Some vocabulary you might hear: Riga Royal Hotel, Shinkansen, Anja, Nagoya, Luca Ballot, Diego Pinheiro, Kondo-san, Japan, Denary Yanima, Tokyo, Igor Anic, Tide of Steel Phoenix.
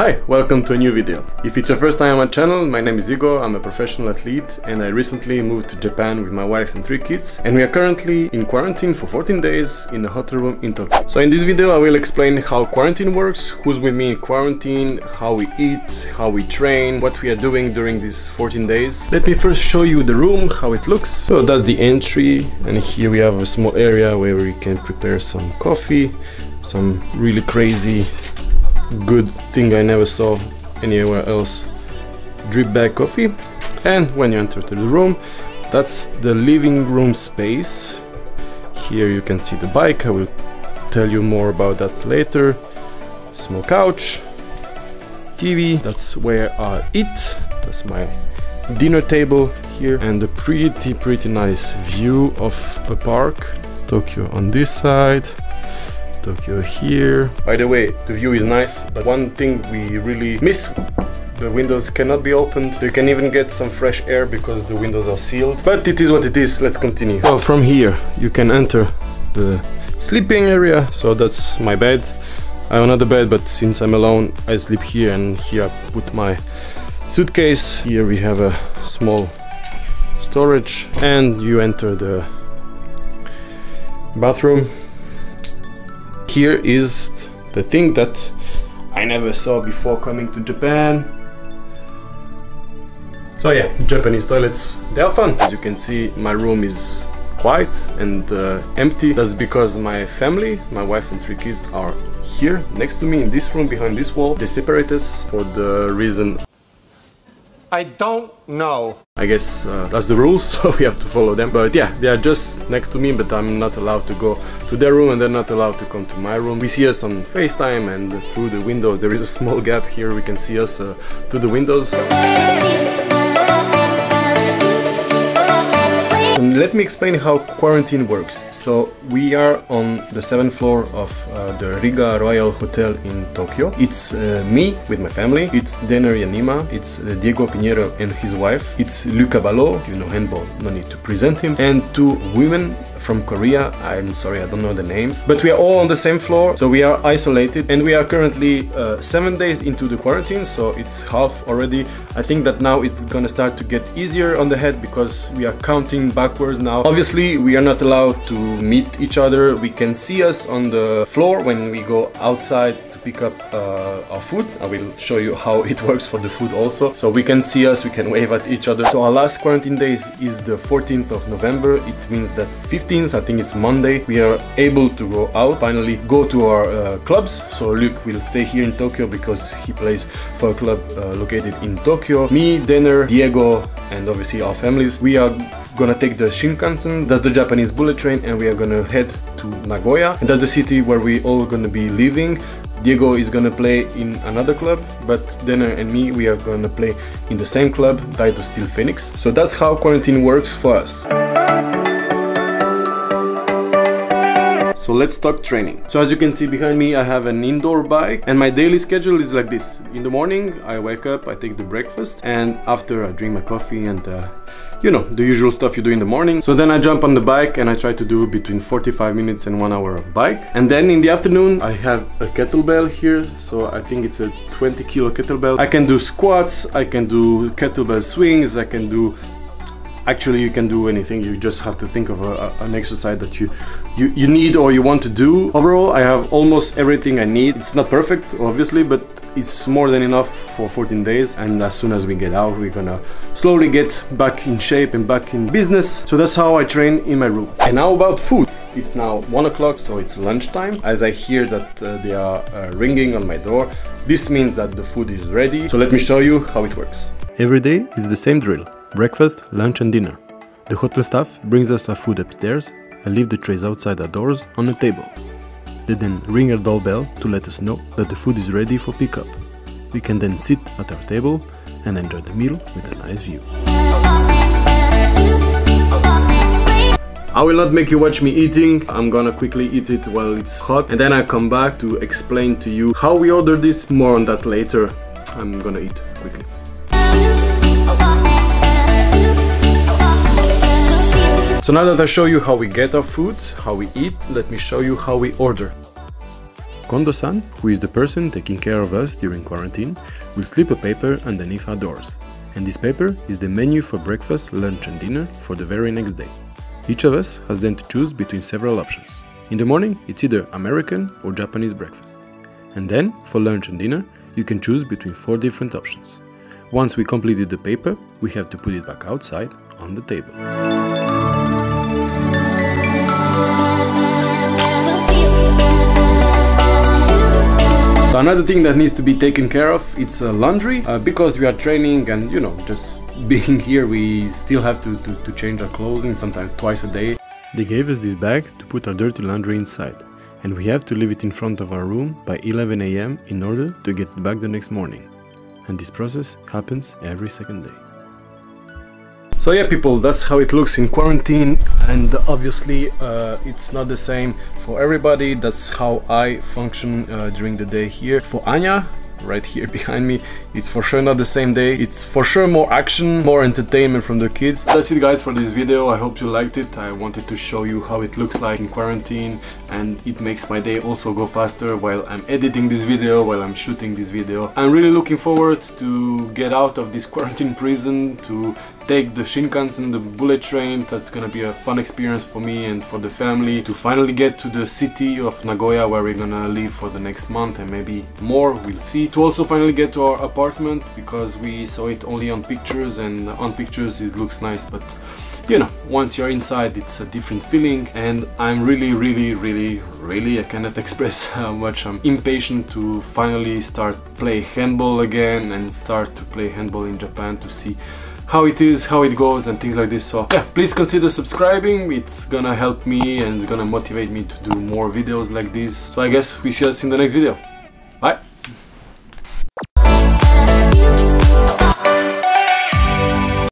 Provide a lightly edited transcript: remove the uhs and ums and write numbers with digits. Hi, welcome to a new video. If it's your first time on my channel, my name is Igor, I'm a professional athlete and I recently moved to Japan with my wife and 3 kids, and we are currently in quarantine for 14 days in a hotel room in Tokyo. So in this video I will explain how quarantine works, who's with me in quarantine, how we eat, how we train, what we are doing during these 14 days. Let me first show you the room, how it looks. So that's the entry, and here we have a small area where we can prepare some coffee, some really crazy good thing I never saw anywhere else, drip bag coffee. And when you enter to the room, that's the living room space. Here you can see the bike, I will tell you more about that later. Small couch, TV, that's where I eat, that's my dinner table here, and a pretty nice view of the park. Tokyo on this side, Tokyo here. By the way, the view is nice, but one thing we really miss, the windows cannot be opened. You can even get some fresh air because the windows are sealed, but it is what it is. Let's continue. So from here you can enter the sleeping area. So that's my bed. I have another bed, but since I'm alone I sleep here, and here I put my suitcase. Here we have a small storage, and you enter the bathroom. Here is the thing that I never saw before coming to Japan. So yeah, Japanese toilets, they are fun. As you can see, my room is quiet and empty. That's because my family, my wife and 3 kids, are here next to me in this room behind this wall. They separate us for the reason I don't know. I guess that's the rules, so we have to follow them. But yeah, they are just next to me, but I'm not allowed to go to their room and they're not allowed to come to my room. We see us on FaceTime and through the windows. There is a small gap here, we can see us through the windows. And let me explain how quarantine works. So we are on the 7th floor of the Riga Royal Hotel in Tokyo. It's me with my family, it's Denary Yanima, it's Diego Pinheiro and his wife, it's Luca Ballot, you know handball, no need to present him, and 2 women from Korea, I'm sorry I don't know the names, but we are all on the same floor, so we are isolated, and we are currently 7 days into the quarantine, so it's half already. I think that now it's gonna start to get easier on the head because we are counting backwards now. Obviously we are not allowed to meet each other, we can see us on the floor when we go outside to pick up our food. I will show you how it works for the food also. So we can see us, we can wave at each other. So our last quarantine days is the 14th of November, it means that 15th, I think it's Monday, we are able to go out, finally go to our clubs. So Luke will stay here in Tokyo because he plays for a club located in Tokyo. Me, Denner, Diego, and obviously our families, we are gonna take the Shinkansen, that's the Japanese bullet train, and we are gonna head to Nagoya, and that's the city where we all gonna be living. Diego is gonna play in another club, but Denner and me, we are gonna play in the same club, Tide of Steel Phoenix. So that's how quarantine works for us. So let's talk training. So as you can see behind me, I have an indoor bike, and my daily schedule is like this. In the morning, I wake up, I take the breakfast, and after I drink my coffee and you know, the usual stuff you do in the morning. So then I jump on the bike and I try to do between 45 minutes and 1 hour of bike. And then in the afternoon, I have a kettlebell here. So I think it's a 20 kilo kettlebell. I can do squats, I can do kettlebell swings, I can do... Actually, you can do anything, you just have to think of an exercise that you need or you want to do. Overall, I have almost everything I need. It's not perfect, obviously, but it's more than enough for 14 days. And as soon as we get out, we're gonna slowly get back in shape and back in business. So that's how I train in my room. And now about food. It's now 1 o'clock, so it's lunchtime. As I hear that they are ringing on my door, this means that the food is ready. So let me show you how it works. Every day is the same drill. Breakfast, lunch and dinner. The hotel staff brings us our food upstairs and leave the trays outside our doors on a table. They then ring our doorbell to let us know that the food is ready for pickup. We can then sit at our table and enjoy the meal with a nice view. I will not make you watch me eating, I'm gonna quickly eat it while it's hot, and then I come back to explain to you how we order this, more on that later. I'm gonna eat quickly. So now that I show you how we get our food, how we eat, let me show you how we order. Kondo-san, who is the person taking care of us during quarantine, will slip a paper underneath our doors, and this paper is the menu for breakfast, lunch and dinner for the very next day. Each of us has then to choose between several options. In the morning, it's either American or Japanese breakfast. And then, for lunch and dinner, you can choose between 4 different options. Once we completed the paper, we have to put it back outside on the table. So another thing that needs to be taken care of, it's laundry. Because we are training and, you know, just being here, we still have to change our clothing, sometimes twice a day. They gave us this bag to put our dirty laundry inside, and we have to leave it in front of our room by 11 a.m. in order to get it back the next morning. And this process happens every second day. So yeah, people, that's how it looks in quarantine, and obviously it's not the same for everybody. That's how I function during the day here. For Anya, right here behind me, it's for sure not the same day. It's for sure more action, more entertainment from the kids. That's it, guys, for this video. I hope you liked it. I wanted to show you how it looks like in quarantine, and it makes my day also go faster while I'm editing this video, while I'm shooting this video. I'm really looking forward to get out of this quarantine prison, to take the Shinkansen, the bullet train. That's gonna be a fun experience for me and for the family, to finally get to the city of Nagoya, where we're gonna live for the next month and maybe more, we'll see. To also finally get to our apartment, because we saw it only on pictures, and on pictures it looks nice, but you know, once you're inside it's a different feeling. And I'm really, I cannot express how much I'm impatient to finally start play handball again, and start to play handball in Japan, to see how it is, how it goes and things like this. So yeah, please consider subscribing. It's gonna help me and it's gonna motivate me to do more videos like this. So I guess we shall see us in the next video. Bye!